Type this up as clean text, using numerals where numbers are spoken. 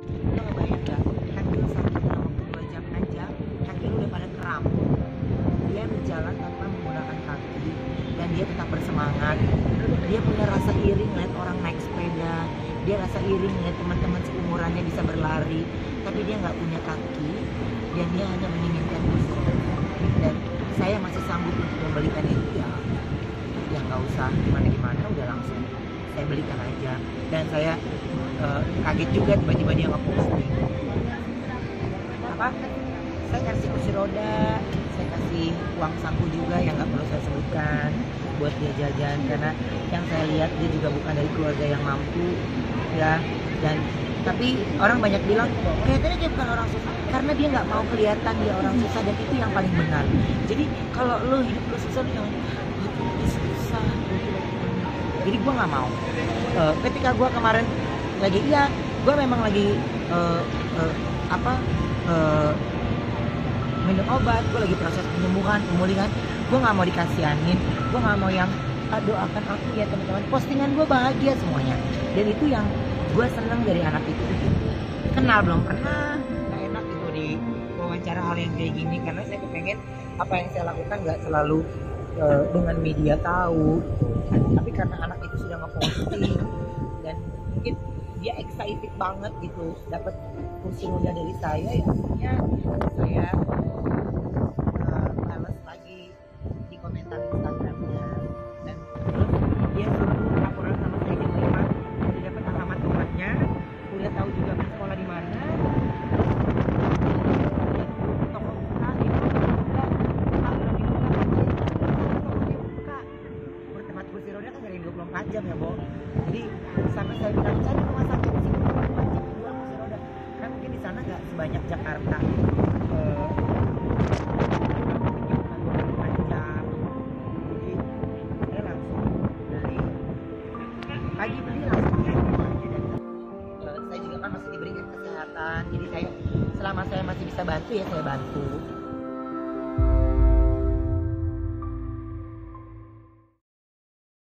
Kalau bayi udah hamil 1 tahun 2 jam aja kaki udah pada kram. Dia berjalan tanpa menggunakan kaki dan dia tetap bersemangat. Dia punya rasa iri ngeliat orang naik sepeda, dia rasa iri ngeliat teman-teman seumurannya bisa berlari, tapi dia nggak punya kaki dan dia hanya menginginkan itu. Dan saya masih sanggup untuk membelikan itu, ya nggak usah gimana-gimana, udah langsung saya belikan aja. Dan saya kaget juga tiba-tiba dia nggak posting. Saya kasih kursi roda, saya kasih uang saku juga yang nggak perlu saya sebutkan buat dia jajan, karena yang saya lihat dia juga bukan dari keluarga yang mampu, ya. Dan tapi orang banyak bilang kelihatannya dia bukan orang susah karena dia nggak mau kelihatan dia orang susah, dan itu yang paling benar. Jadi kalau lo hidup lo susah, lo jangan susah. Jadi gue nggak mau. Ketika gue kemarin lagi, gue memang lagi minum obat, gue lagi proses penyembuhan, pemulihan. Gue gak mau dikasihanin, gue gak mau yang doakan aku ya teman-teman. Postingan gue bahagia semuanya, dan itu yang gue seneng dari anak itu. Kenal belum pernah, gak enak itu di wawancara hal yang kayak gini, karena saya kepengen apa yang saya lakukan gak selalu dengan media tahu. Tapi karena anak itu sudah ngeposting dan mungkin dia excited banget gitu dapat kursi roda dari saya, ya akhirnya saya balas lagi di komentar Instagramnya. Dan terus dia suruh laporan sama saya jam 5, udah dapat alamat tempatnya, udah tahu juga sekolah di mana, toko buka, buka bertempat kursi roda kan dari 24 jam ya Bo. Jadi sampai saya bilang cari rumah sakit di sini wajib jual kursi roda, karena mungkin di sana nggak sebanyak Jakarta. Saya juga kan masih diberikan kesehatan, jadi saya selama saya masih bisa bantu ya saya bantu.